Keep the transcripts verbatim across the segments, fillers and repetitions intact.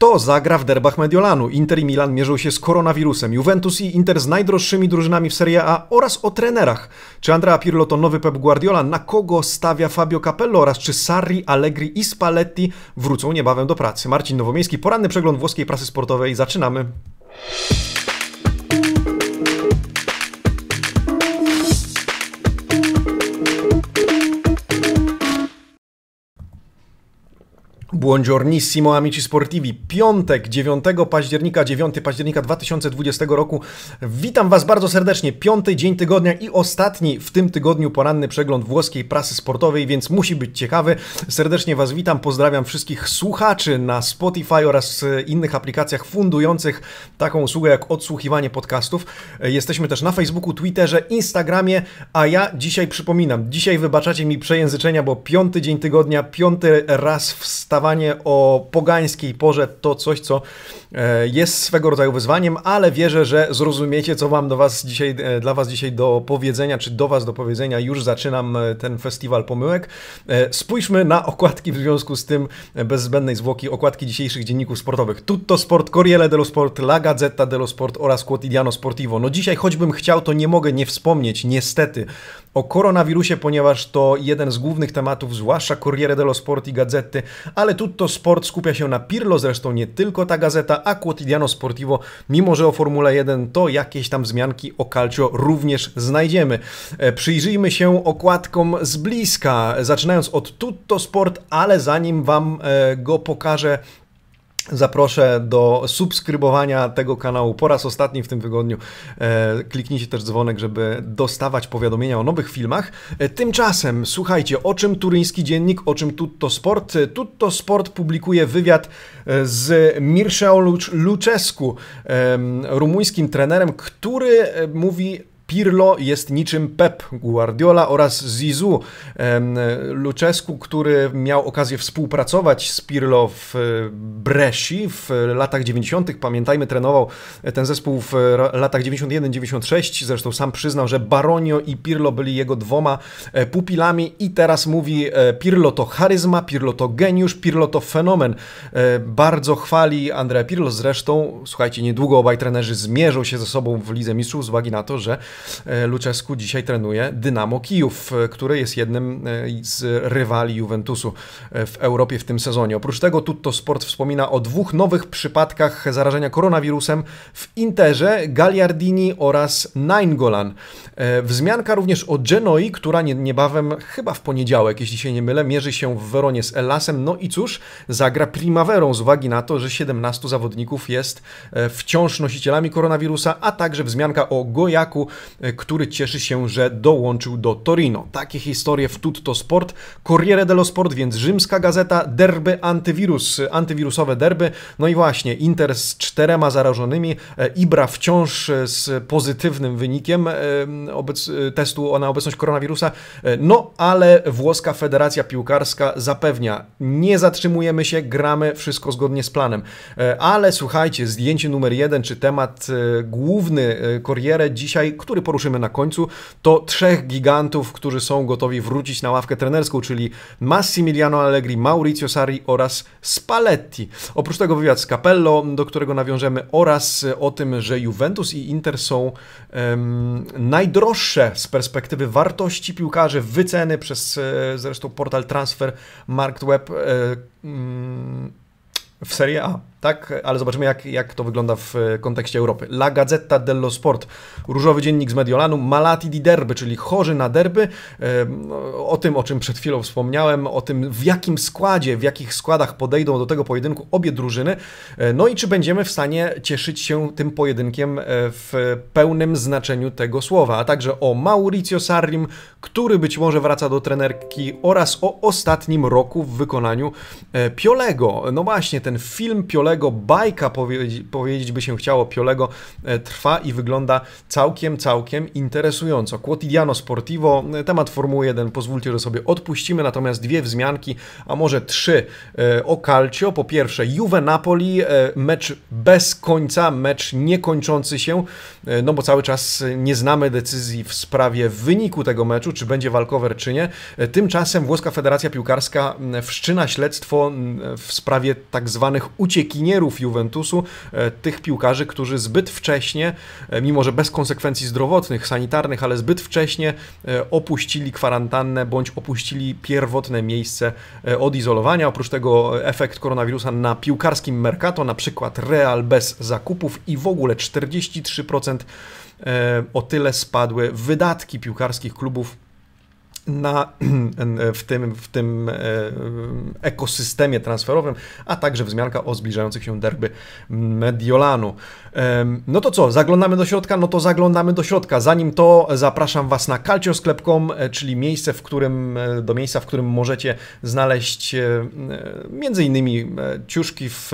Kto zagra w derbach Mediolanu? Inter i Milan mierzą się z koronawirusem. Juventus i Inter z najdroższymi drużynami w Serie A oraz o trenerach. Czy Andrea Pirlo to nowy Pep Guardiola? Na kogo stawia Fabio Capello? Oraz czy Sarri, Allegri i Spalletti wrócą niebawem do pracy? Marcin Nowomiejski, poranny przegląd włoskiej prasy sportowej. Zaczynamy. Buongiornissimo amici sportivi, piątek dziewiątego października, dziewiątego października dwa tysiące dwudziestego roku. Witam Was bardzo serdecznie, piąty dzień tygodnia i ostatni w tym tygodniu poranny przegląd włoskiej prasy sportowej, więc musi być ciekawy. Serdecznie Was witam, pozdrawiam wszystkich słuchaczy na Spotify oraz innych aplikacjach fundujących taką usługę jak odsłuchiwanie podcastów. Jesteśmy też na Facebooku, Twitterze, Instagramie, a ja dzisiaj przypominam, dzisiaj wybaczacie mi przejęzyczenia, bo piąty dzień tygodnia, piąty raz wstawiam o pogańskiej porze to coś, co jest swego rodzaju wyzwaniem, ale wierzę, że zrozumiecie, co mam do was dzisiaj, dla Was dzisiaj do powiedzenia, czy do Was do powiedzenia. Już zaczynam ten festiwal pomyłek. Spójrzmy na okładki w związku z tym, bez zbędnej zwłoki, okładki dzisiejszych dzienników sportowych. Tutto Sport, Corriere dello Sport, La Gazzetta dello Sport oraz Quotidiano Sportivo. No dzisiaj, choćbym chciał, to nie mogę nie wspomnieć, niestety, o koronawirusie, ponieważ to jeden z głównych tematów, zwłaszcza Corriere dello Sport i Gazety, ale Tutto Sport skupia się na Pirlo, zresztą nie tylko ta gazeta, a Quotidiano Sportivo, mimo że o Formule jeden, to jakieś tam wzmianki o Calcio również znajdziemy. Przyjrzyjmy się okładkom z bliska, zaczynając od Tutto Sport, ale zanim Wam go pokażę, zaproszę do subskrybowania tego kanału po raz ostatni w tym tygodniu. Kliknijcie też dzwonek, żeby dostawać powiadomienia o nowych filmach. Tymczasem, słuchajcie, o czym turyński dziennik, o czym Tutto Sport? Tutto Sport publikuje wywiad z Mirceą Lucescu, rumuńskim trenerem, który mówi: Pirlo jest niczym Pep Guardiola oraz Zizou. Lucescu, który miał okazję współpracować z Pirlo w Bresci w latach dziewięćdziesiątych. Pamiętajmy, trenował ten zespół w latach dziewięćdziesiąt jeden dziewięćdziesiąt sześć. Zresztą sam przyznał, że Baronio i Pirlo byli jego dwoma pupilami i teraz mówi: Pirlo to charyzma, Pirlo to geniusz, Pirlo to fenomen. Bardzo chwali Andrea Pirlo. Zresztą, słuchajcie, niedługo obaj trenerzy zmierzą się ze sobą w Lidze Mistrzów z uwagi na to, że Lucescu dzisiaj trenuje Dynamo Kijów, który jest jednym z rywali Juventusu w Europie w tym sezonie. Oprócz tego Tutto Sport wspomina o dwóch nowych przypadkach zarażenia koronawirusem w Interze, Gagliardini oraz Nainggolan. Wzmianka również o Genoi, która niebawem, chyba w poniedziałek, jeśli się nie mylę, mierzy się w Weronie z Hellasem. No i cóż, zagra Primaverą z uwagi na to, że siedemnastu zawodników jest wciąż nosicielami koronawirusa, a także wzmianka o Gojaku, który cieszy się, że dołączył do Torino. Takie historie w Tutto Sport. Corriere dello Sport, więc rzymska gazeta, derby antywirus, antywirusowe derby. No i właśnie, Inter z czterema zarażonymi, Ibra wciąż z pozytywnym wynikiem testu na obecność koronawirusa. No ale włoska federacja piłkarska zapewnia: nie zatrzymujemy się, gramy, wszystko zgodnie z planem. Ale słuchajcie, zdjęcie numer jeden, czy temat główny Corriere dzisiaj, który poruszymy na końcu, to trzech gigantów, którzy są gotowi wrócić na ławkę trenerską, czyli Massimiliano Allegri, Maurizio Sarri oraz Spalletti. Oprócz tego wywiad z Capello, do którego nawiążemy, oraz o tym, że Juventus i Inter są um, najdroższe z perspektywy wartości piłkarzy, wyceny przez zresztą portal Transfermarkt kropka web um, w Serie A, tak? Ale zobaczymy, jak, jak to wygląda w kontekście Europy. La Gazzetta dello Sport, różowy dziennik z Mediolanu, malati di derby, czyli chorzy na derby. O tym, o czym przed chwilą wspomniałem, o tym, w jakim składzie, w jakich składach podejdą do tego pojedynku obie drużyny. No i czy będziemy w stanie cieszyć się tym pojedynkiem w pełnym znaczeniu tego słowa. A także o Maurizio Sarrim, który być może wraca do trenerki, oraz o ostatnim roku w wykonaniu Piolego. No właśnie, ten Ten film Piolego, bajka powiedzieć, powiedzieć by się chciało, Piolego, trwa i wygląda całkiem, całkiem interesująco. Quotidiano Sportivo, temat Formuły jeden, pozwólcie, że sobie odpuścimy, natomiast dwie wzmianki, a może trzy, o Calcio. Po pierwsze, Juve Napoli, mecz bez końca, mecz niekończący się, no bo cały czas nie znamy decyzji w sprawie wyniku tego meczu, czy będzie walkover, czy nie. Tymczasem włoska federacja piłkarska wszczyna śledztwo w sprawie tak zwanych uciekinier legionierów Juventusu, tych piłkarzy, którzy zbyt wcześnie, mimo że bez konsekwencji zdrowotnych, sanitarnych, ale zbyt wcześnie opuścili kwarantannę bądź opuścili pierwotne miejsce odizolowania. Oprócz tego efekt koronawirusa na piłkarskim mercato, na przykład Real bez zakupów i w ogóle czterdzieści trzy procent o tyle spadły wydatki piłkarskich klubów na, w tym, w tym ekosystemie transferowym, a także wzmianka o zbliżających się derby Mediolanu. No to co, zaglądamy do środka? No to zaglądamy do środka. Zanim to zapraszam Was na calciosklep kropka com, czyli miejsce, w którym, do miejsca, w którym możecie znaleźć między innymi ciuszki w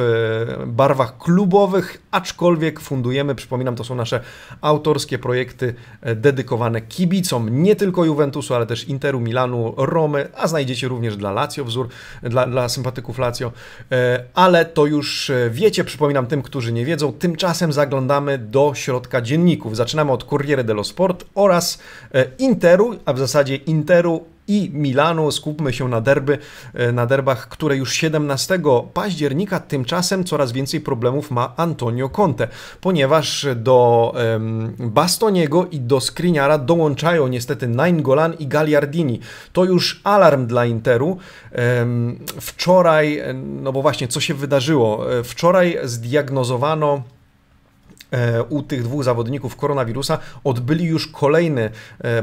barwach klubowych, aczkolwiek fundujemy, przypominam, to są nasze autorskie projekty dedykowane kibicom, nie tylko Juventusu, ale też Interu, Milanu, Romy, a znajdziecie również dla Lazio wzór, dla, dla sympatyków Lazio, ale to już wiecie, przypominam tym, którzy nie wiedzą. Tymczasem zaglądamy do środka dzienników. Zaczynamy od Corriere dello Sport oraz Interu, a w zasadzie Interu i Milanu. Skupmy się na derby, na derbach, które już siedemnastego października. Tymczasem coraz więcej problemów ma Antonio Conte, ponieważ do Bastoniego i do Skriniara dołączają niestety Nainggolan i Gagliardini. To już alarm dla Interu. Wczoraj, no bo właśnie, co się wydarzyło? Wczoraj zdiagnozowano u tych dwóch zawodników koronawirusa, odbyli już kolejne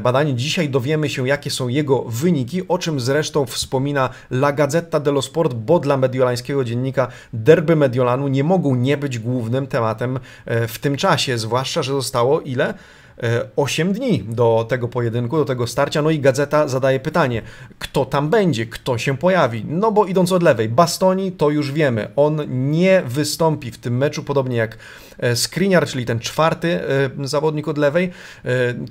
badanie. Dzisiaj dowiemy się, jakie są jego wyniki, o czym zresztą wspomina La Gazzetta dello Sport, bo dla mediolańskiego dziennika derby Mediolanu nie mogą nie być głównym tematem w tym czasie, zwłaszcza że zostało ile? osiem dni do tego pojedynku, do tego starcia. No i Gazeta zadaje pytanie, kto tam będzie, kto się pojawi. No bo idąc od lewej, Bastoni to już wiemy, on nie wystąpi w tym meczu, podobnie jak Skriniar, czyli ten czwarty zawodnik od lewej.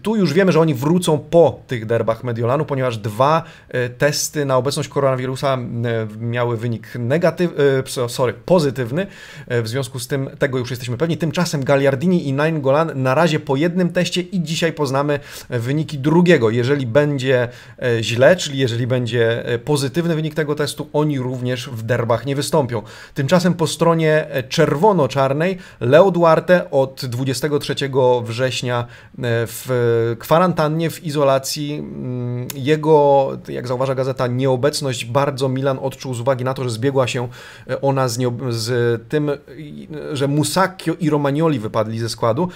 Tu już wiemy, że oni wrócą po tych derbach Mediolanu, ponieważ dwa testy na obecność koronawirusa miały wynik negatywny, sorry, pozytywny, w związku z tym tego już jesteśmy pewni. Tymczasem Gagliardini i Nainggolan na razie po jednym teście i dzisiaj poznamy wyniki drugiego. Jeżeli będzie źle, czyli jeżeli będzie pozytywny wynik tego testu, oni również w derbach nie wystąpią. Tymczasem po stronie czerwono-czarnej Leo Duarte od dwudziestego trzeciego września w kwarantannie, w izolacji. Jego, jak zauważa Gazeta, nieobecność bardzo Milan odczuł z uwagi na to, że zbiegła się ona z, z tym, że Musacchio i Romagnoli wypadli ze składu.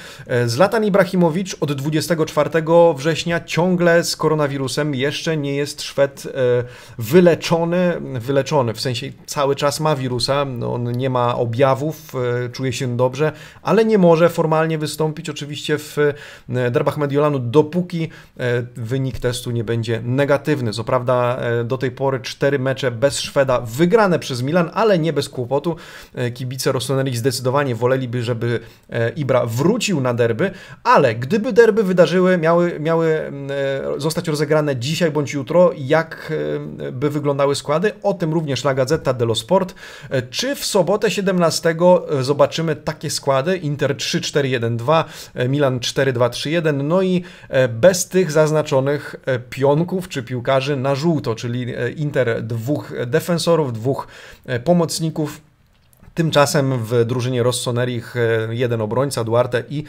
Zlatan Ibrahimović od dwudziestego czwartego września ciągle z koronawirusem, jeszcze nie jest Szwed wyleczony, wyleczony, w sensie cały czas ma wirusa, on nie ma objawów, czuje się dobrze, ale nie może formalnie wystąpić oczywiście w derbach Mediolanu, dopóki wynik testu nie będzie negatywny. Co prawda do tej pory cztery mecze bez Szweda wygrane przez Milan, ale nie bez kłopotu. Kibice rossoneri zdecydowanie woleliby, żeby Ibra wrócił na derby, ale gdyby derby wydarzyły, miały, miały zostać rozegrane dzisiaj bądź jutro, jak by wyglądały składy? O tym również La Gazzetta dello Sport. Czy w sobotę siedemnastego zobaczymy takie składy? Inter trzy cztery jeden dwa, Milan cztery dwa trzy jeden, no i bez tych zaznaczonych pionków czy piłkarzy na żółto, czyli Inter dwóch defensorów, dwóch pomocników. Tymczasem w drużynie Rossonerich jeden obrońca, Duarte, i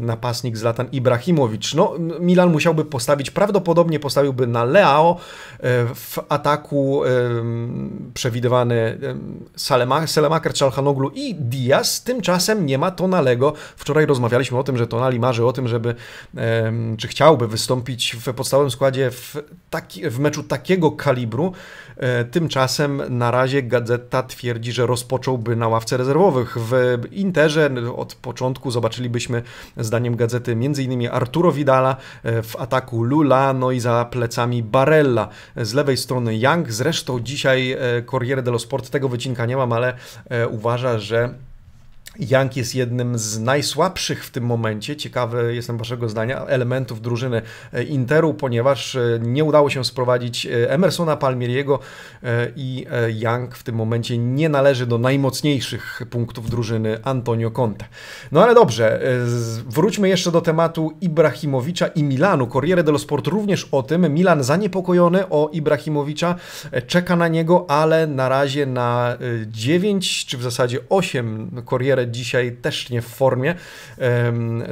napastnik Zlatan Ibrahimović. No, Milan musiałby postawić, prawdopodobnie postawiłby na Leao. W ataku przewidywany Selemaker, Çalhanoglu i Diaz. Tymczasem nie ma Tonalego. Wczoraj rozmawialiśmy o tym, że Tonali marzy o tym, żeby, czy chciałby wystąpić w podstawowym składzie w, taki, w meczu takiego kalibru. Tymczasem na razie Gazeta twierdzi, że rozpocząłby na ławce rezerwowych. W Interze od początku zobaczylibyśmy, zdaniem Gazety, między innymi Arturo Vidala, w ataku Lula, no i za plecami Barella. Z lewej strony Young, zresztą dzisiaj Corriere dello Sport tego wycinka nie mam, ale uważa, że Young jest jednym z najsłabszych w tym momencie, ciekawy jestem waszego zdania, elementów drużyny Interu, ponieważ nie udało się sprowadzić Emersona Palmieriego i Young w tym momencie nie należy do najmocniejszych punktów drużyny Antonio Conte. No ale dobrze, wróćmy jeszcze do tematu Ibrahimowicza i Milanu. Corriere dello Sport również o tym. Milan zaniepokojony o Ibrahimowicza, czeka na niego, ale na razie na dziewięć, czy w zasadzie osiem Corriere dzisiaj też nie w formie.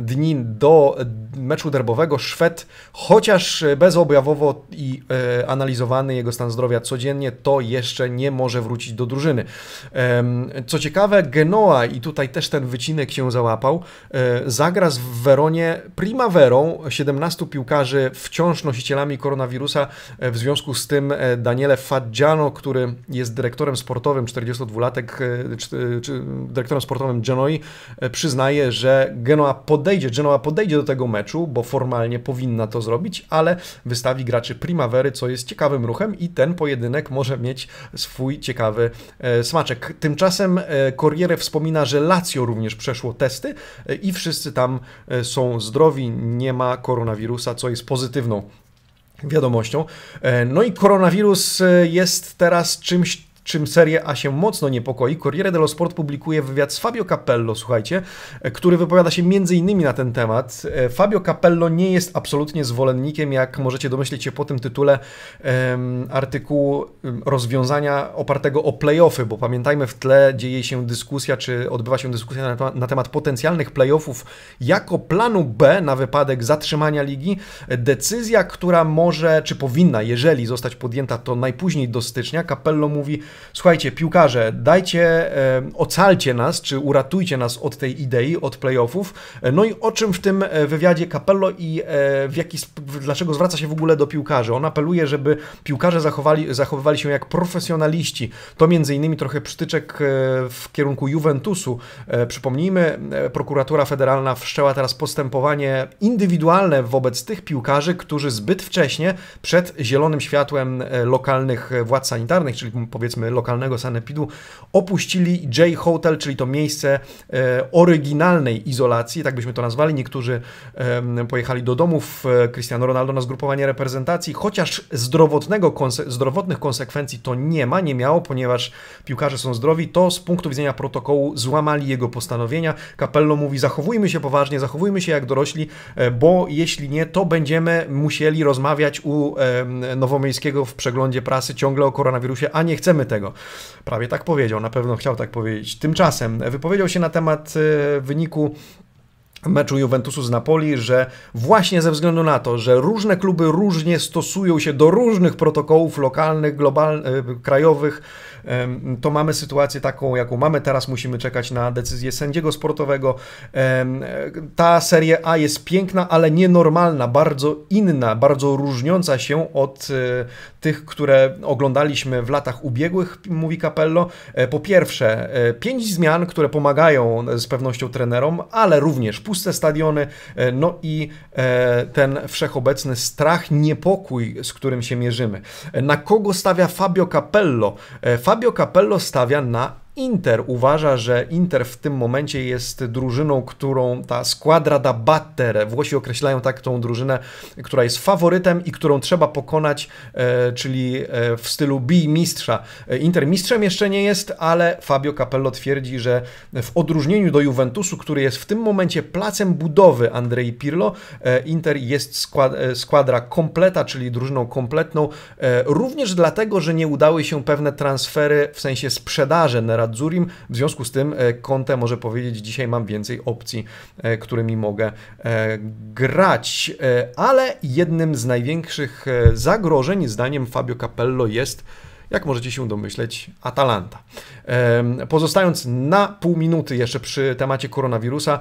Dni do meczu derbowego Szwed, chociaż bezobjawowo i analizowany jego stan zdrowia codziennie, to jeszcze nie może wrócić do drużyny. Co ciekawe, Genoa, i tutaj też ten wycinek się załapał, zagra z Weronie Primaverą, siedemnastu piłkarzy wciąż nosicielami koronawirusa, w związku z tym Daniele Faggiano, który jest dyrektorem sportowym, czterdziestodwulatek, dyrektorem sportowym Genoi, przyznaje, że Genoa podejdzie, Genoa podejdzie do tego meczu, bo formalnie powinna to zrobić, ale wystawi graczy Primavery, co jest ciekawym ruchem i ten pojedynek może mieć swój ciekawy smaczek. Tymczasem Corriere wspomina, że Lazio również przeszło testy i wszyscy tam są zdrowi, nie ma koronawirusa, co jest pozytywną wiadomością. No i koronawirus jest teraz czymś, czym Serie A się mocno niepokoi. Corriere dello Sport publikuje wywiad z Fabio Capello, słuchajcie, który wypowiada się m.in. na ten temat. Fabio Capello nie jest absolutnie zwolennikiem, jak możecie domyślić się po tym tytule, artykułu, rozwiązania opartego o play-offy, bo pamiętajmy, w tle dzieje się dyskusja, czy odbywa się dyskusja na temat, na temat potencjalnych play-offów jako planu B na wypadek zatrzymania ligi. Decyzja, która może, czy powinna, jeżeli zostać podjęta, to najpóźniej do stycznia. Capello mówi: słuchajcie, piłkarze, dajcie, ocalcie nas, czy uratujcie nas od tej idei, od playoffów. No i o czym w tym wywiadzie Capello i w jaki, dlaczego zwraca się w ogóle do piłkarzy? On apeluje, żeby piłkarze zachowali, zachowywali się jak profesjonaliści. To między innymi trochę przytyczek w kierunku Juventusu. Przypomnijmy, prokuratura federalna wszczęła teraz postępowanie indywidualne wobec tych piłkarzy, którzy zbyt wcześnie, przed zielonym światłem lokalnych władz sanitarnych, czyli powiedzmy lokalnego sanepidu, opuścili J Hotel, czyli to miejsce e, oryginalnej izolacji, tak byśmy to nazwali. Niektórzy e, pojechali do domów, e, Cristiano Ronaldo na zgrupowanie reprezentacji, chociaż zdrowotnego konse zdrowotnych konsekwencji to nie ma, nie miało, ponieważ piłkarze są zdrowi, to z punktu widzenia protokołu złamali jego postanowienia. Capello mówi: zachowujmy się poważnie, zachowujmy się jak dorośli, e, bo jeśli nie, to będziemy musieli rozmawiać u e, Nowomiejskiego w przeglądzie prasy ciągle o koronawirusie, a nie chcemy tego. Prawie tak powiedział, na pewno chciał tak powiedzieć. Tymczasem wypowiedział się na temat wyniku meczu Juventusu z Napoli, że właśnie ze względu na to, że różne kluby różnie stosują się do różnych protokołów lokalnych, globalnych, krajowych, to mamy sytuację taką, jaką mamy teraz, musimy czekać na decyzję sędziego sportowego. Ta Serie A jest piękna, ale nienormalna, bardzo inna, bardzo różniąca się od tych, które oglądaliśmy w latach ubiegłych, mówi Capello. Po pierwsze, pięć zmian, które pomagają z pewnością trenerom, ale również puste stadiony, no i ten wszechobecny strach, niepokój, z którym się mierzymy. Na kogo stawia Fabio Capello? Fabio Capello stawia na Inter. Uważa, że Inter w tym momencie jest drużyną, którą ta squadra da battere, Włosi określają tak tą drużynę, która jest faworytem i którą trzeba pokonać, e, czyli w stylu bij mistrza. Inter mistrzem jeszcze nie jest, ale Fabio Capello twierdzi, że w odróżnieniu do Juventusu, który jest w tym momencie placem budowy Andrei Pirlo, e, Inter jest skład, e, squadra kompleta, czyli drużyną kompletną, e, również dlatego, że nie udały się pewne transfery w sensie sprzedaży na w związku z tym Conte może powiedzieć: dzisiaj mam więcej opcji, którymi mogę grać. Ale jednym z największych zagrożeń, zdaniem Fabio Capello, jest, jak możecie się domyśleć, Atalanta. Pozostając na pół minuty jeszcze przy temacie koronawirusa,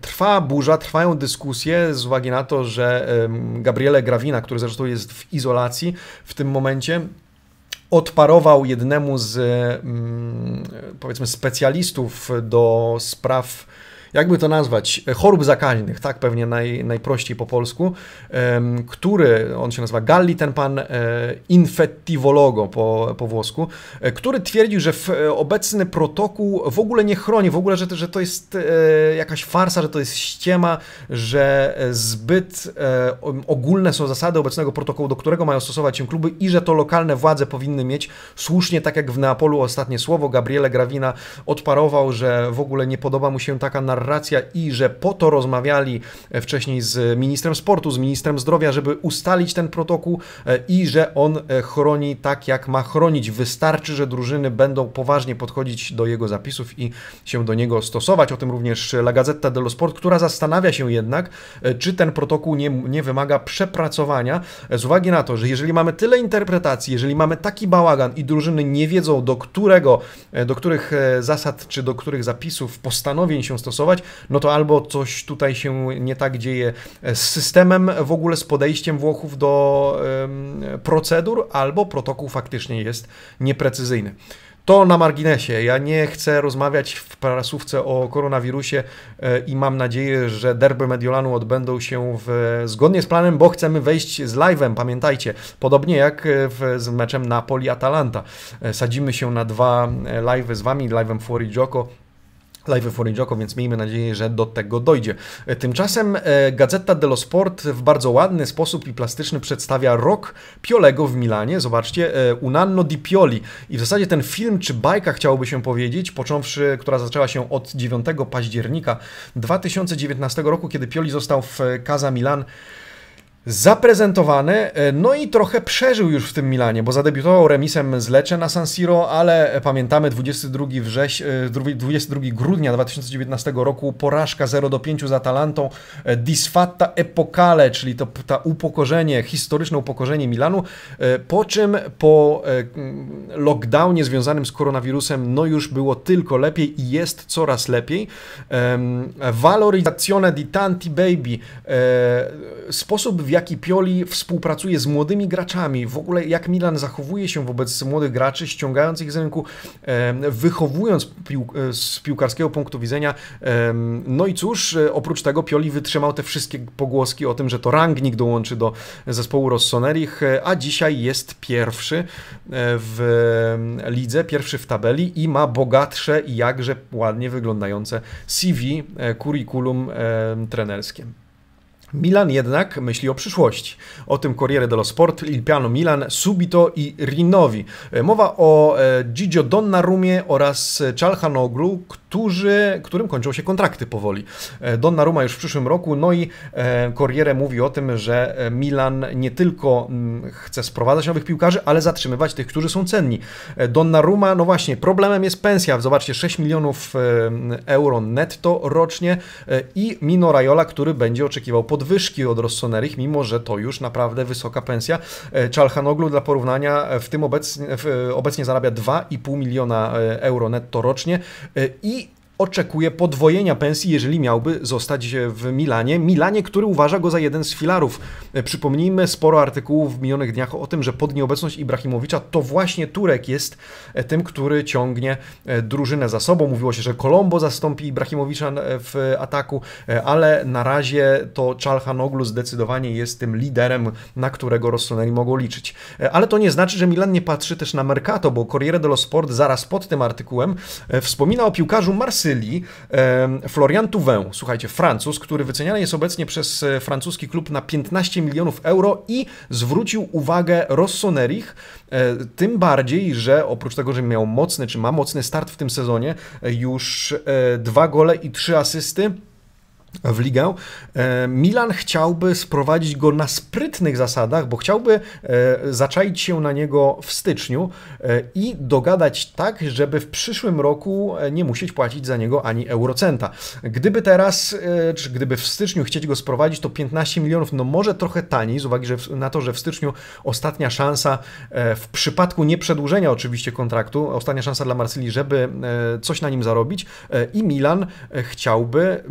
trwa burza, trwają dyskusje z uwagi na to, że Gabriele Gravina, który zresztą jest w izolacji w tym momencie, odparował jednemu z, powiedzmy, specjalistów do spraw jakby to nazwać, chorób zakaźnych, tak pewnie naj, najprościej po polsku, który, on się nazywa Galli, ten pan infettivologo po, po włosku, który twierdził, że obecny protokół w ogóle nie chroni, w ogóle, że, że to jest jakaś farsa, że to jest ściema, że zbyt ogólne są zasady obecnego protokołu, do którego mają stosować się kluby i że to lokalne władze powinny mieć słusznie, tak jak w Neapolu ostatnie słowo. Gabriele Gravina odparował, że w ogóle nie podoba mu się taka narracja i że po to rozmawiali wcześniej z ministrem sportu, z ministrem zdrowia, żeby ustalić ten protokół i że on chroni tak, jak ma chronić. Wystarczy, że drużyny będą poważnie podchodzić do jego zapisów i się do niego stosować. O tym również La Gazzetta dello Sport, która zastanawia się jednak, czy ten protokół nie, nie wymaga przepracowania z uwagi na to, że jeżeli mamy tyle interpretacji, jeżeli mamy taki bałagan i drużyny nie wiedzą, do którego, do których zasad czy do których zapisów, postanowień się stosować, no to albo coś tutaj się nie tak dzieje z systemem, w ogóle z podejściem Włochów do ym, procedur, albo protokół faktycznie jest nieprecyzyjny. To na marginesie. Ja nie chcę rozmawiać w prasówce o koronawirusie i mam nadzieję, że derby Mediolanu odbędą się w, zgodnie z planem, bo chcemy wejść z live'em, pamiętajcie. Podobnie jak w, z meczem Napoli-Atalanta. Sadzimy się na dwa live'y z Wami, live'em Fuori Gioco. Live for Joko, więc miejmy nadzieję, że do tego dojdzie. Tymczasem Gazzetta dello Sport w bardzo ładny sposób i plastyczny przedstawia rok Piolego w Milanie. Zobaczcie, Un anno di Pioli. I w zasadzie ten film, czy bajka chciałoby się powiedzieć, począwszy, która zaczęła się od dziewiątego października dwa tysiące dziewiętnastego roku, kiedy Pioli został w Casa Milan zaprezentowany, no i trochę przeżył już w tym Milanie, bo zadebiutował remisem z Lecce na San Siro, ale pamiętamy dwudziestego drugiego grudnia dwa tysiące dziewiętnastego roku porażka zero do pięciu z Atalantą, disfatta epocale, czyli to, to upokorzenie, historyczne upokorzenie Milanu, po czym po lockdownie związanym z koronawirusem no już było tylko lepiej i jest coraz lepiej. Valorizzazione di tanti baby, sposób w jaki Pioli współpracuje z młodymi graczami, w ogóle jak Milan zachowuje się wobec młodych graczy, ściągając ich z rynku, wychowując z piłkarskiego punktu widzenia. No i cóż, oprócz tego Pioli wytrzymał te wszystkie pogłoski o tym, że to Rangnick dołączy do zespołu Rossonerich, a dzisiaj jest pierwszy w lidze, pierwszy w tabeli i ma bogatsze i jakże ładnie wyglądające C V, kurikulum trenerskie. Milan jednak myśli o przyszłości. O tym Corriere dello Sport, Il Piano Milan, Subito i Rinnovi. Mowa o Gigio Donnarummie oraz Çalhanoglu, którzy, którym kończą się kontrakty powoli. Donnarumma już w przyszłym roku, no i Corriere mówi o tym, że Milan nie tylko chce sprowadzać nowych piłkarzy, ale zatrzymywać tych, którzy są cenni. Donnarumma, no właśnie, problemem jest pensja. Zobaczcie, sześć milionów euro netto rocznie i Mino Raiola, który będzie oczekiwał podwyżki Wyżki od Rossonerich, mimo że to już naprawdę wysoka pensja. Çalhanoglu dla porównania w tym obecnie, obecnie zarabia dwa i pół miliona euro netto rocznie i oczekuje podwojenia pensji, jeżeli miałby zostać w Milanie. Milanie, który uważa go za jeden z filarów. Przypomnijmy, sporo artykułów w minionych dniach o tym, że pod nieobecność Ibrahimowicza to właśnie Turek jest tym, który ciągnie drużynę za sobą. Mówiło się, że Colombo zastąpi Ibrahimowicza w ataku, ale na razie to Çalhanoglu zdecydowanie jest tym liderem, na którego Rossoneri mogą liczyć. Ale to nie znaczy, że Milan nie patrzy też na Mercato, bo Corriere dello Sport zaraz pod tym artykułem wspomina o piłkarzu Marsylii, Florian Thauvin, słuchajcie, Francuz, który wyceniany jest obecnie przez francuski klub na piętnaście milionów euro i zwrócił uwagę Rossonerich, tym bardziej, że oprócz tego, że miał mocny, czy ma mocny start w tym sezonie, już dwa gole i trzy asysty w ligę. Milan chciałby sprowadzić go na sprytnych zasadach, bo chciałby zaczaić się na niego w styczniu i dogadać tak, żeby w przyszłym roku nie musieć płacić za niego ani eurocenta. Gdyby teraz, czy gdyby w styczniu chcieć go sprowadzić, to piętnaście milionów, no może trochę taniej, z uwagi na to, że w styczniu ostatnia szansa, w przypadku nieprzedłużenia oczywiście kontraktu, ostatnia szansa dla Marsylii, żeby coś na nim zarobić i Milan chciałby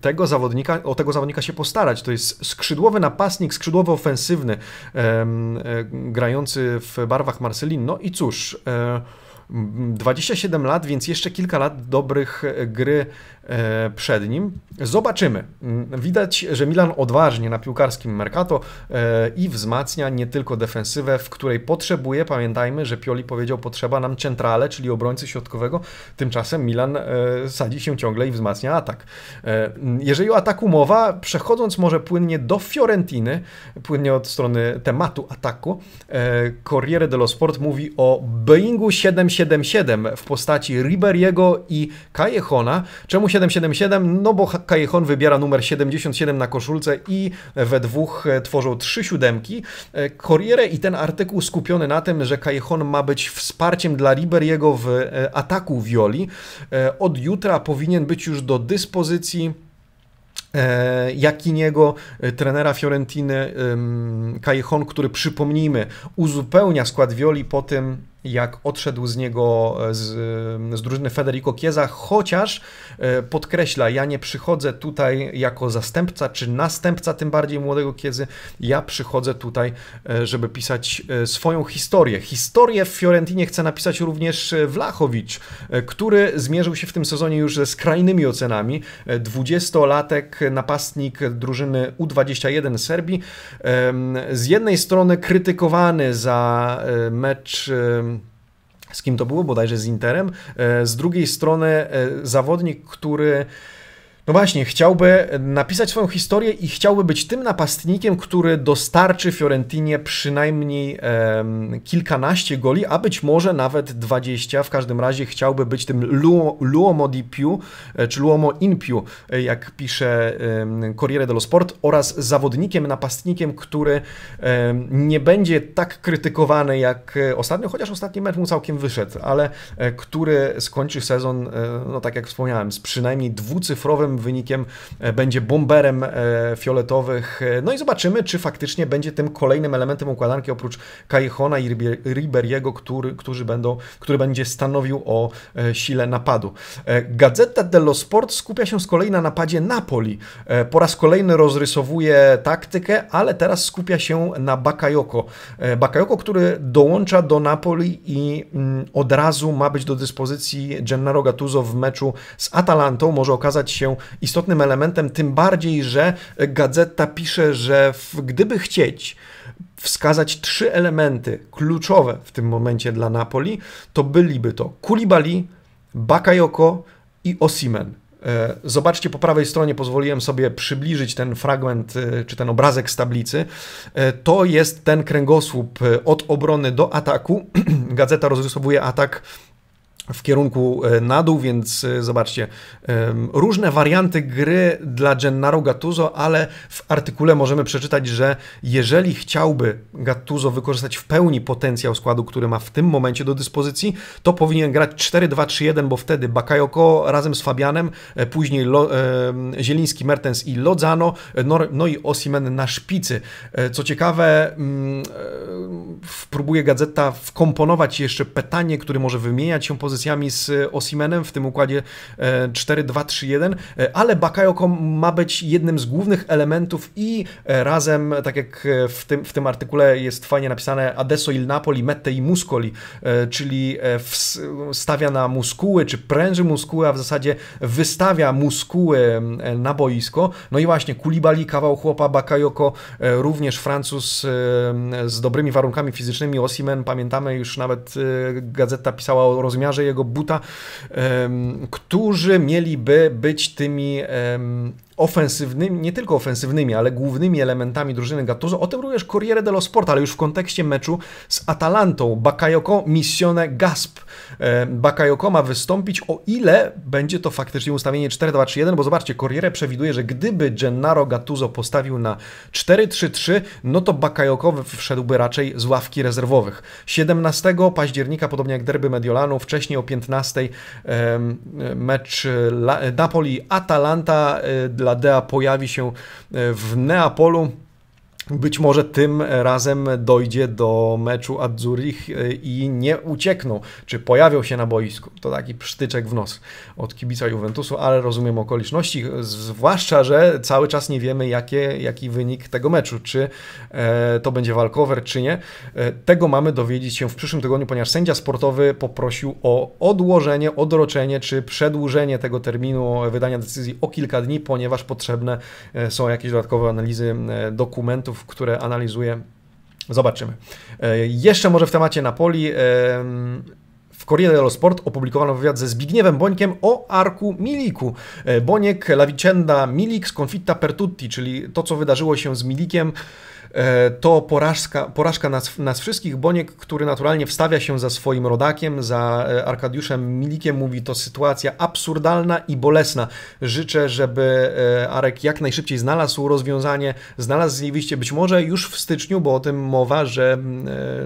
tego zawodnika, o tego zawodnika się postarać. To jest skrzydłowy napastnik, skrzydłowy ofensywny, e, grający w barwach Marsylii. No i cóż, e, dwadzieścia siedem lat, więc jeszcze kilka lat dobrych gry przed nim. Zobaczymy. Widać, że Milan odważnie na piłkarskim mercato i wzmacnia nie tylko defensywę, w której potrzebuje, pamiętajmy, że Pioli powiedział, potrzeba nam centrale, czyli obrońcy środkowego, tymczasem Milan sadzi się ciągle i wzmacnia atak. Jeżeli o ataku mowa, przechodząc może płynnie do Fiorentiny, płynnie od strony tematu ataku, Corriere dello Sport mówi o Boeingu siedem siedem siedem w postaci Ribéry'ego i Callejona. Czemu siedem siedem siedem? No bo Callejón wybiera numer siedemdziesiąt siedem na koszulce i we dwóch tworzą trzy siódemki. Corriere i ten artykuł skupiony na tym, że Callejón ma być wsparciem dla Ribéry'ego w ataku Violi. Od jutra powinien być już do dyspozycji Jakiniego, trenera Fiorentiny. Callejón, który, przypomnijmy, uzupełnia skład Violi po tym, jak odszedł z niego, z, z drużyny Federico Chiesa, chociaż podkreśla, ja nie przychodzę tutaj jako zastępca, czy następca tym bardziej młodego Chiesy, ja przychodzę tutaj, żeby pisać swoją historię. Historię w Fiorentinie chce napisać również Vlahović, który zmierzył się w tym sezonie już ze skrajnymi ocenami. dwudziestolatek, napastnik drużyny U dwadzieścia jeden Serbii, z jednej strony krytykowany za mecz z kim to było, bodajże z Interem, z drugiej strony zawodnik, który no właśnie chciałby napisać swoją historię i chciałby być tym napastnikiem, który dostarczy Fiorentinie przynajmniej um, kilkanaście goli, a być może nawet dwadzieścia, w każdym razie chciałby być tym l'uomo di più, czy l'uomo in più, jak pisze um, Corriere dello Sport, oraz zawodnikiem, napastnikiem, który um, nie będzie tak krytykowany jak ostatnio, chociaż ostatni mecz mu całkiem wyszedł, ale um, który skończy sezon, um, no tak jak wspomniałem, z przynajmniej dwucyfrowym wynikiem, będzie bomberem fioletowych. No i zobaczymy, czy faktycznie będzie tym kolejnym elementem układanki oprócz Callejona i Ribéry'ego, który, którzy będą, który będzie stanowił o sile napadu. Gazzetta dello Sport skupia się z kolei na napadzie Napoli. Po raz kolejny rozrysowuje taktykę, ale teraz skupia się na Bakayoko. Bakayoko, który dołącza do Napoli i od razu ma być do dyspozycji Gennaro Gattuso w meczu z Atalantą. Może okazać się istotnym elementem, tym bardziej, że Gazeta pisze, że w, gdyby chcieć wskazać trzy elementy kluczowe w tym momencie dla Napoli, to byliby to Koulibaly, Bakayoko i Osimhen. Zobaczcie po prawej stronie, pozwoliłem sobie przybliżyć ten fragment, czy ten obrazek z tablicy. To jest ten kręgosłup od obrony do ataku. Gazeta rozrysowuje atak w kierunku na dół, więc zobaczcie, różne warianty gry dla Gennaro Gattuso, ale w artykule możemy przeczytać, że jeżeli chciałby Gattuso wykorzystać w pełni potencjał składu, który ma w tym momencie do dyspozycji, to powinien grać cztery dwa trzy jeden, bo wtedy Bakayoko razem z Fabianem, później Zieliński, Mertens i Lozano, no, no i Osimhen na szpicy. Co ciekawe, próbuje Gazeta wkomponować jeszcze pytanie, które może wymieniać się pozycjami z Osimhenem w tym układzie cztery dwa trzy jeden, ale Bakayoko ma być jednym z głównych elementów i razem, tak jak w tym, w tym artykule jest fajnie napisane, adesso il Napoli mette i muscoli, czyli stawia na muskuły, czy pręży muskuły, a w zasadzie wystawia muskuły na boisko. No i właśnie Koulibaly, kawał chłopa, Bakayoko, również Francuz z dobrymi warunkami fizycznymi, Osimhen, pamiętamy, już nawet Gazeta pisała o rozmiarze jego buta, um, którzy mieliby być tymi um, ofensywnymi, nie tylko ofensywnymi, ale głównymi elementami drużyny Gattuso. O tym również Corriere dello Sport, ale już w kontekście meczu z Atalantą. Bakayoko, missione gasp. Um, Bakayoko ma wystąpić, o ile będzie to faktycznie ustawienie cztery dwa trzy jeden, bo zobaczcie, Corriere przewiduje, że gdyby Gennaro Gattuso postawił na cztery trzy trzy, no to Bakayoko wszedłby raczej z ławki rezerwowych. siedemnastego października, podobnie jak derby Mediolanu, wcześniej o piętnastej mecz Napoli-Atalanta. Dla Dea pojawi się w Neapolu. Być może tym razem dojdzie do meczu Azzurich i nie uciekną, czy pojawią się na boisku. To taki psztyczek w nos od kibica Juventusu, ale rozumiem okoliczności, zwłaszcza że cały czas nie wiemy, jakie, jaki wynik tego meczu, czy e, to będzie walkover, czy nie. E, tego mamy dowiedzieć się w przyszłym tygodniu, ponieważ sędzia sportowy poprosił o odłożenie, odroczenie, czy przedłużenie tego terminu wydania decyzji o kilka dni, ponieważ potrzebne są jakieś dodatkowe analizy dokumentów, które analizuje. Zobaczymy. Jeszcze może w temacie Napoli. W Corriere dello Sport opublikowano wywiad ze Zbigniewem Bońkiem o Arku Miliku. Boniek, la vicenda Milik sconfitta per tutti, czyli to, co wydarzyło się z Milikiem, to porażka, porażka nas, nas wszystkich. Boniek, który naturalnie wstawia się za swoim rodakiem, za Arkadiuszem Milikiem, mówi: to sytuacja absurdalna i bolesna. Życzę, żeby Arek jak najszybciej znalazł rozwiązanie, znalazł z niej wyjście, być może już w styczniu, bo o tym mowa, że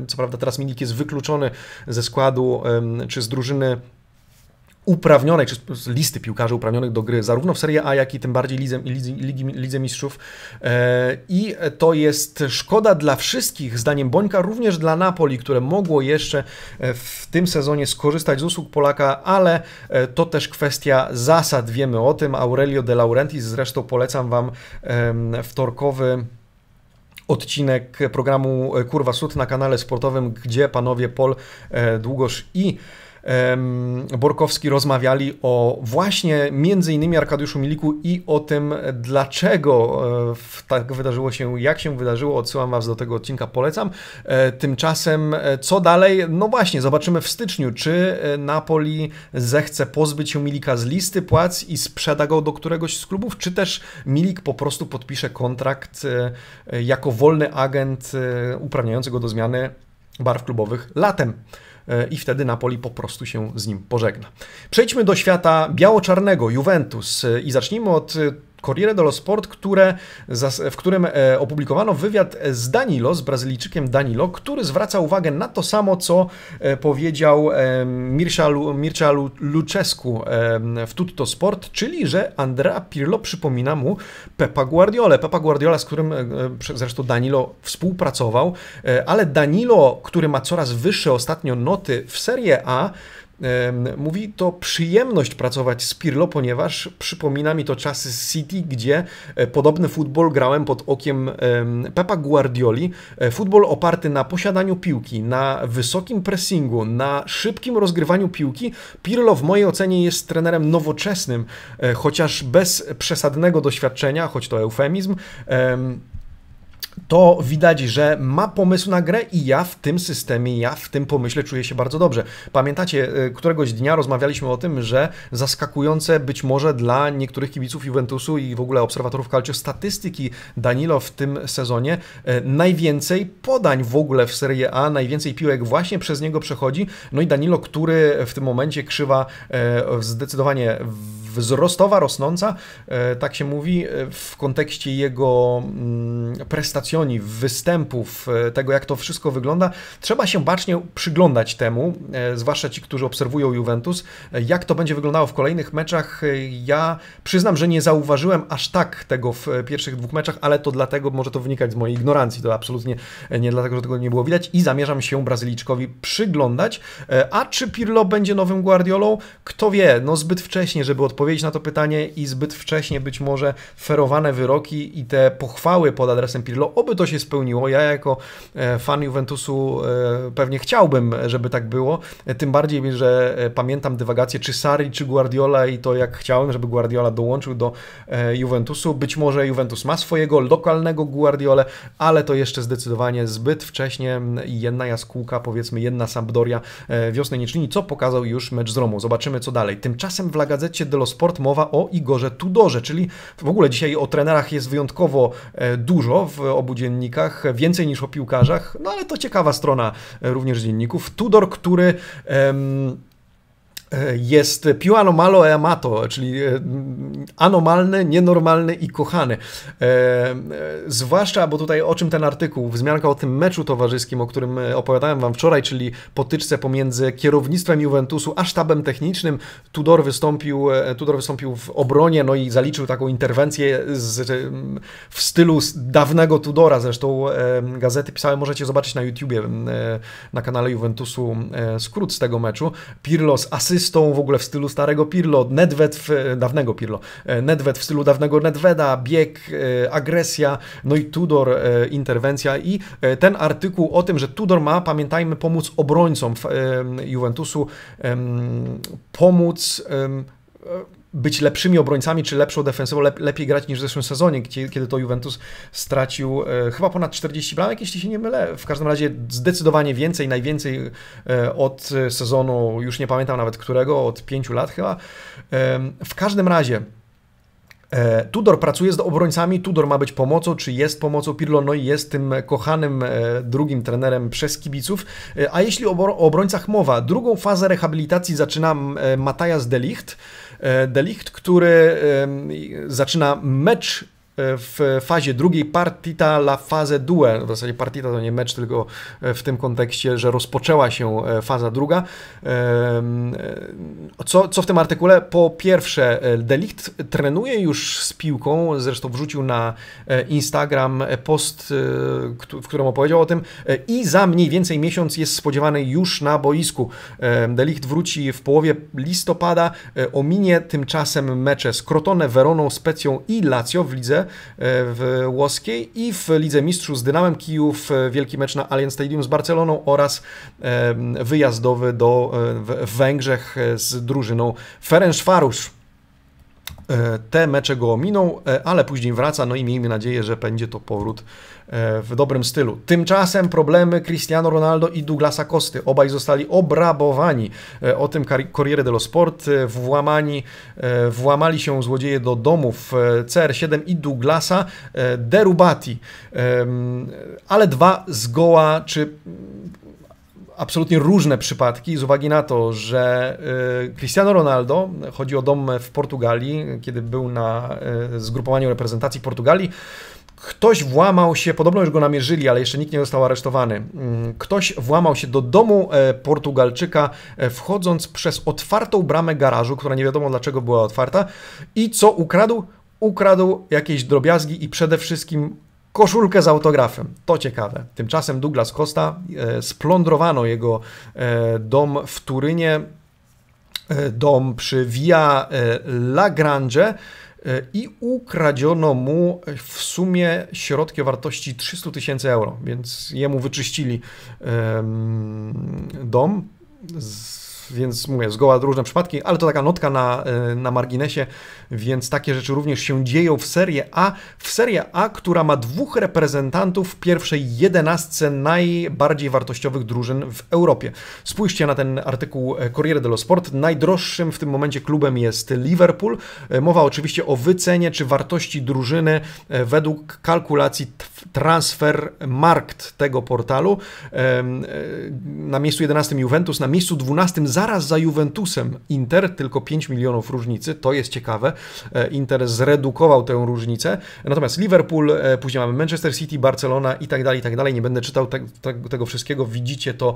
co prawda teraz Milik jest wykluczony ze składu czy z drużyny uprawnionej, czy z listy piłkarzy uprawnionych do gry, zarówno w Serie A, jak i tym bardziej Lidze, Lidze, Lidze Mistrzów. I to jest szkoda dla wszystkich, zdaniem Bońka, również dla Napoli, które mogło jeszcze w tym sezonie skorzystać z usług Polaka, ale to też kwestia zasad, wiemy o tym. Aurelio De Laurentiis, zresztą polecam Wam wtorkowy odcinek programu Kurwa Sud na kanale sportowym, gdzie panowie Pol, Długosz i Borkowski rozmawiali o właśnie między innymi Arkadiuszu Miliku i o tym, dlaczego tak wydarzyło się, jak się wydarzyło. Odsyłam Was do tego odcinka, polecam. Tymczasem co dalej? No właśnie, zobaczymy w styczniu, czy Napoli zechce pozbyć się Milika z listy płac i sprzeda go do któregoś z klubów, czy też Milik po prostu podpisze kontrakt jako wolny agent uprawniający go do zmiany barw klubowych latem. I wtedy Napoli po prostu się z nim pożegna. Przejdźmy do świata biało-czarnego, Juventus, i zacznijmy od Corriere dello Sport, które, w którym opublikowano wywiad z Danilo, z Brazylijczykiem Danilo, który zwraca uwagę na to samo, co powiedział Mircea, Mircea Lucescu w Tutto Sport, czyli że Andrea Pirlo przypomina mu Pepa Guardiola. Pepa Guardiola, z którym zresztą Danilo współpracował, ale Danilo, który ma coraz wyższe ostatnio noty w Serie A, mówi: to przyjemność pracować z Pirlo, ponieważ przypomina mi to czasy z City, gdzie podobny futbol grałem pod okiem Pepa Guardioli. Futbol oparty na posiadaniu piłki, na wysokim pressingu, na szybkim rozgrywaniu piłki. Pirlo w mojej ocenie jest trenerem nowoczesnym, chociaż bez przesadnego doświadczenia, choć to eufemizm. To widać, że ma pomysł na grę i ja w tym systemie, ja w tym pomyśle czuję się bardzo dobrze. Pamiętacie, któregoś dnia rozmawialiśmy o tym, że zaskakujące być może dla niektórych kibiców Juventusu i w ogóle obserwatorów calcio statystyki Danilo w tym sezonie. Najwięcej podań w ogóle w Serie A, najwięcej piłek właśnie przez niego przechodzi. No i Danilo, który w tym momencie krzywa zdecydowanie wzrostowa, rosnąca, tak się mówi, w kontekście jego prestacjoni, występów, tego jak to wszystko wygląda, trzeba się bacznie przyglądać temu, zwłaszcza ci, którzy obserwują Juventus, jak to będzie wyglądało w kolejnych meczach. Ja przyznam, że nie zauważyłem aż tak tego w pierwszych dwóch meczach, ale to dlatego, może to wynikać z mojej ignorancji, to absolutnie nie dlatego, że tego nie było widać, i zamierzam się Brazylijczykowi przyglądać. A czy Pirlo będzie nowym Guardiolą? Kto wie, no zbyt wcześnie, żeby odpowiedzieć na to pytanie, i zbyt wcześnie być może ferowane wyroki i te pochwały pod adresem Pirlo, oby to się spełniło. Ja jako fan Juventusu pewnie chciałbym, żeby tak było, tym bardziej, że pamiętam dywagację czy Sarri, czy Guardiola i to jak chciałem, żeby Guardiola dołączył do Juventusu. Być może Juventus ma swojego lokalnego Guardiolę, ale to jeszcze zdecydowanie zbyt wcześnie i jedna jaskółka, powiedzmy jedna Sampdoria wiosny nie czyni, co pokazał już mecz z Romą. Zobaczymy co dalej. Tymczasem w La Gazzecie dello Sport mowa o Igorze Tudorze, czyli w ogóle dzisiaj o trenerach jest wyjątkowo dużo w obu dziennikach, więcej niż o piłkarzach, no ale to ciekawa strona również dzienników. Tudor, który... Em... jest più anomalo e amato, czyli anomalny, nienormalny i kochany. E, zwłaszcza, bo tutaj o czym ten artykuł, wzmianka o tym meczu towarzyskim, o którym opowiadałem wam wczoraj, czyli potyczce pomiędzy kierownictwem Juventusu a sztabem technicznym. Tudor wystąpił, Tudor wystąpił w obronie, no i zaliczył taką interwencję z, w stylu dawnego Tudora. Zresztą e, gazety pisały, możecie zobaczyć na YouTubie, e, na kanale Juventusu e, skrót z tego meczu. Pirlo z asystą, w ogóle w stylu starego Pirlo, Nedved, w, dawnego Pirlo, Nedved w stylu dawnego Nedveda, bieg, agresja, no i Tudor, interwencja. I ten artykuł o tym, że Tudor ma, pamiętajmy, pomóc obrońcom Juventusu, pomóc być lepszymi obrońcami, czy lepszą defensywą, lep, lepiej grać niż w zeszłym sezonie, gdzie, kiedy to Juventus stracił e, chyba ponad czterdzieści bramek, jeśli się nie mylę. W każdym razie zdecydowanie więcej, najwięcej e, od sezonu, już nie pamiętam nawet którego, od pięciu lat chyba. E, w każdym razie e, Tudor pracuje z obrońcami, Tudor ma być pomocą, czy jest pomocą Pirlo, no i jest tym kochanym e, drugim trenerem przez kibiców. E, a jeśli o, o obrońcach mowa, drugą fazę rehabilitacji zaczyna e, Matthijs de Ligt, Delikt, który zaczyna mecz w fazie drugiej, partita la fase due. W zasadzie partita to nie mecz, tylko w tym kontekście, że rozpoczęła się faza druga. Co, co w tym artykule? Po pierwsze, Delikt trenuje już z piłką, zresztą wrzucił na Instagram post, w którym opowiedział o tym, i za mniej więcej miesiąc jest spodziewany już na boisku. Delikt wróci w połowie listopada, ominie tymczasem mecze z Crotone, Weroną, Specją i Lazio w lidze w włoskiej i w Lidze Mistrzów z Dynamem Kijów, wielki mecz na Allianz Stadium z Barceloną oraz wyjazdowy do w Węgrzech z drużyną Ferencváros. Te mecze go ominą, ale później wraca, no i miejmy nadzieję, że będzie to powrót w dobrym stylu. Tymczasem problemy Cristiano Ronaldo i Douglasa Costy. Obaj zostali obrabowani. O tym Corriere dello Sport. Włamani, włamali się złodzieje do domów C R siedem i Douglasa Derubati. Ale dwa zgoła, czy... absolutnie różne przypadki z uwagi na to, że Cristiano Ronaldo, chodzi o dom w Portugalii, kiedy był na zgrupowaniu reprezentacji Portugalii, ktoś włamał się, podobno już go namierzyli, ale jeszcze nikt nie został aresztowany. Ktoś włamał się do domu Portugalczyka, wchodząc przez otwartą bramę garażu, która nie wiadomo dlaczego była otwarta, i co ukradł? Ukradł jakieś drobiazgi i przede wszystkim koszulkę z autografem. To ciekawe. Tymczasem Douglas Costa, e, splądrowano jego e, dom w Turynie, e, dom przy Via e, Lagrange e, i ukradziono mu w sumie środki o wartości trzystu tysięcy euro, więc jemu wyczyścili e, dom. Z, Więc mówię, zgoła różne przypadki, ale to taka notka na, na marginesie, więc takie rzeczy również się dzieją w Serie A. W Serie A, która ma dwóch reprezentantów w pierwszej jedenastce najbardziej wartościowych drużyn w Europie. Spójrzcie na ten artykuł Corriere dello Sport. Najdroższym w tym momencie klubem jest Liverpool. Mowa oczywiście o wycenie czy wartości drużyny według kalkulacji Transfermarkt tego portalu. Na miejscu jedenastym Juventus, na miejscu dwunastym zaraz za Juventusem Inter, tylko pięć milionów różnicy, to jest ciekawe. Inter zredukował tę różnicę. Natomiast Liverpool, później mamy Manchester City, Barcelona i tak dalej, i tak dalej. Nie będę czytał te, te, tego wszystkiego, widzicie to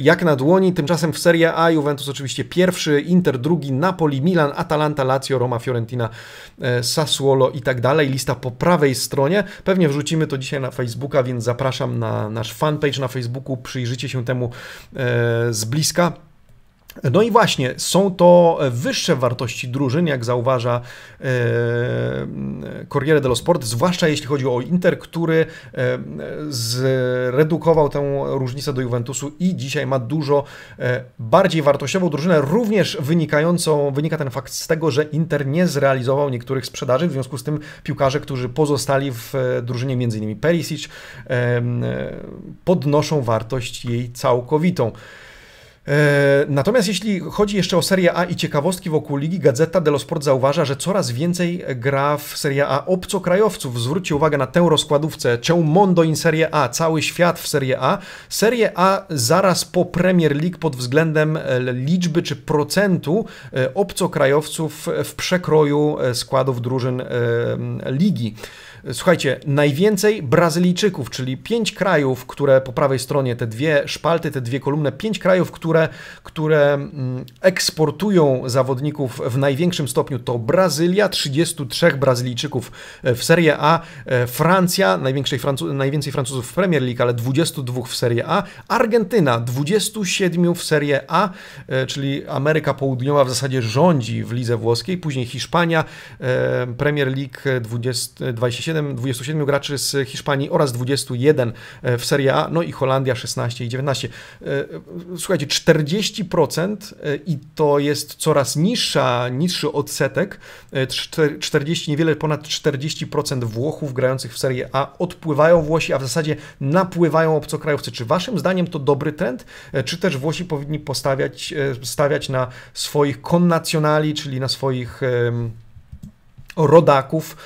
jak na dłoni. Tymczasem w Serie A Juventus oczywiście pierwszy, Inter drugi, Napoli, Milan, Atalanta, Lazio, Roma, Fiorentina, Sassuolo i tak dalej. Lista po prawej stronie. Pewnie wrzucimy to dzisiaj na Facebooka, więc zapraszam na nasz fanpage na Facebooku. Przyjrzyjcie się temu z bliska. No i właśnie, są to wyższe wartości drużyn, jak zauważa Corriere dello Sport, zwłaszcza jeśli chodzi o Inter, który zredukował tę różnicę do Juventusu i dzisiaj ma dużo bardziej wartościową drużynę, również wynikającą, wynika ten fakt z tego, że Inter nie zrealizował niektórych sprzedaży, w związku z tym piłkarze, którzy pozostali w drużynie, między innymi Perisic, podnoszą wartość jej całkowitą. Natomiast jeśli chodzi jeszcze o Serie A i ciekawostki wokół ligi, Gazeta dello Sport zauważa, że coraz więcej gra w Serie A obcokrajowców. Zwróćcie uwagę na tę rozkładówkę. Cię mondo in Serie A, cały świat w Serie A. Serie A zaraz po Premier League pod względem liczby czy procentu obcokrajowców w przekroju składów drużyn ligi. Słuchajcie, najwięcej Brazylijczyków, czyli pięć krajów, które po prawej stronie, te dwie szpalty, te dwie kolumny, pięć krajów, które, które eksportują zawodników w największym stopniu, to Brazylia, trzydziestu trzech Brazylijczyków w Serie A, Francja, największej Francu- najwięcej Francuzów w Premier League, ale dwudziestu dwóch w Serie A, Argentyna, dwudziestu siedmiu w Serie A, czyli Ameryka Południowa w zasadzie rządzi w lidze włoskiej, później Hiszpania, Premier League dwudziestu siedmiu graczy z Hiszpanii oraz dwudziestu jeden w Serie A, no i Holandia szesnaście i dziewiętnaście. Słuchajcie, czterdzieści procent i to jest coraz niższa, niższy odsetek, czterdzieści, niewiele ponad czterdzieści procent Włochów grających w Serie A odpływają Włosi, a w zasadzie napływają obcokrajowcy. Czy waszym zdaniem to dobry trend, czy też Włosi powinni postawiać, stawiać na swoich connacjonali, czyli na swoich rodaków?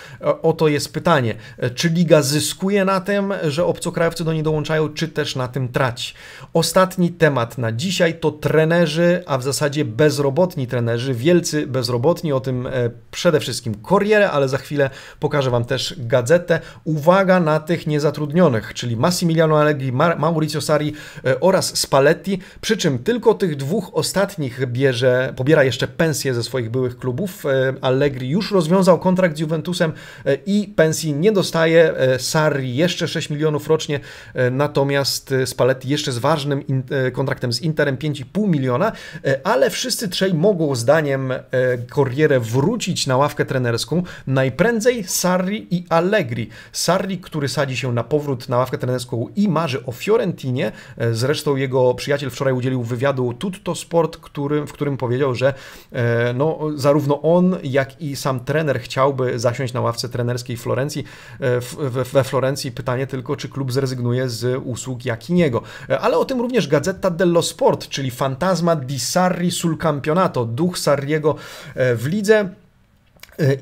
Oto jest pytanie. Czy liga zyskuje na tym, że obcokrajowcy do niej dołączają, czy też na tym traci? Ostatni temat na dzisiaj to trenerzy, a w zasadzie bezrobotni trenerzy, wielcy bezrobotni. O tym przede wszystkim Corriere, ale za chwilę pokażę wam też gazetę. Uwaga na tych niezatrudnionych, czyli Massimiliano Allegri, Maurizio Sarri oraz Spalletti, przy czym tylko tych dwóch ostatnich bierze, pobiera jeszcze pensje ze swoich byłych klubów. Allegri już rozwiązał kontrakt z Juventusem i pensji nie dostaje. Sarri jeszcze sześć milionów rocznie, natomiast Spalletti jeszcze z ważnym kontraktem z Interem pięć i pół miliona, ale wszyscy trzej mogą zdaniem Corriere wrócić na ławkę trenerską. Najprędzej Sarri i Allegri. Sarri, który sadzi się na powrót na ławkę trenerską i marzy o Fiorentinie. Zresztą jego przyjaciel wczoraj udzielił wywiadu Tutto Sport, który, w którym powiedział, że no, zarówno on, jak i sam trener chciałby zasiąść na ławce trenerskiej Florencji, we Florencji. Pytanie tylko, czy klub zrezygnuje z usług Jakiniego. Ale o tym również Gazzetta dello Sport, czyli Fantasma di Sarri sul campionato, duch Sarriego w lidze.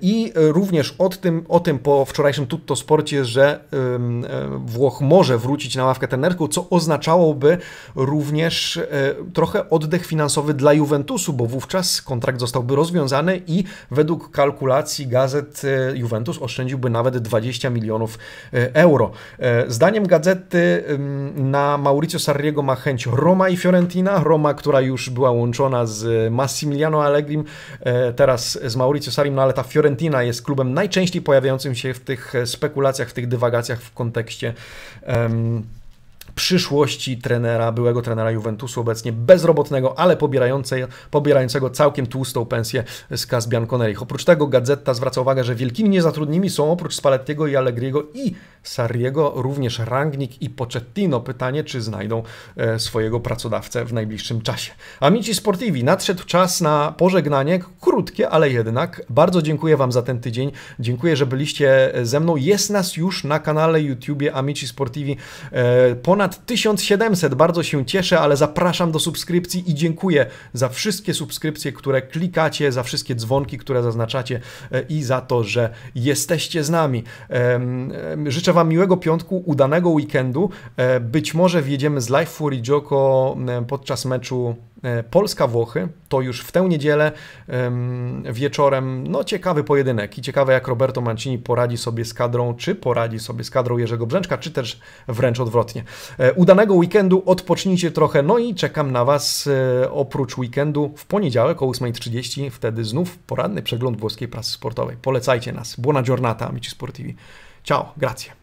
I również o tym, o tym po wczorajszym Tutto Sporcie, że Włoch może wrócić na ławkę trenerską, co oznaczałoby również trochę oddech finansowy dla Juventusu, bo wówczas kontrakt zostałby rozwiązany i według kalkulacji gazet Juventus oszczędziłby nawet dwadzieścia milionów euro. Zdaniem gazety na Maurizio Sarriego ma chęć Roma i Fiorentina. Roma, która już była łączona z Massimiliano Allegrim, teraz z Maurizio Sarrim, no ale ta Fiorentina jest klubem najczęściej pojawiającym się w tych spekulacjach, w tych dywagacjach w kontekście um, przyszłości trenera, byłego trenera Juventusu, obecnie bezrobotnego, ale pobierającego całkiem tłustą pensję z kas bianconerich. Oprócz tego Gazeta zwraca uwagę, że wielkimi niezatrudnionymi są oprócz Spallettiego i Allegriego i Sarriego również Rangnick i Pochettino. Pytanie, czy znajdą swojego pracodawcę w najbliższym czasie. Amici Sportivi, nadszedł czas na pożegnanie, krótkie, ale jednak. Bardzo dziękuję wam za ten tydzień. Dziękuję, że byliście ze mną. Jest nas już na kanale YouTube Amici Sportivi ponad tysiąc siedemset, bardzo się cieszę, ale zapraszam do subskrypcji i dziękuję za wszystkie subskrypcje, które klikacie, za wszystkie dzwonki, które zaznaczacie i za to, że jesteście z nami. Życzę wam miłego piątku, udanego weekendu. Być może wjedziemy z live Fury Gioco podczas meczu Polska-Włochy, to już w tę niedzielę wieczorem. No ciekawy pojedynek i ciekawe, jak Roberto Mancini poradzi sobie z kadrą, czy poradzi sobie z kadrą Jerzego Brzęczka, czy też wręcz odwrotnie. Udanego weekendu, odpocznijcie trochę, no i czekam na was oprócz weekendu w poniedziałek o ósma trzydzieści, wtedy znów poranny przegląd włoskiej prasy sportowej. Polecajcie nas. Buona giornata, amici sportivi. Ciao, grazie.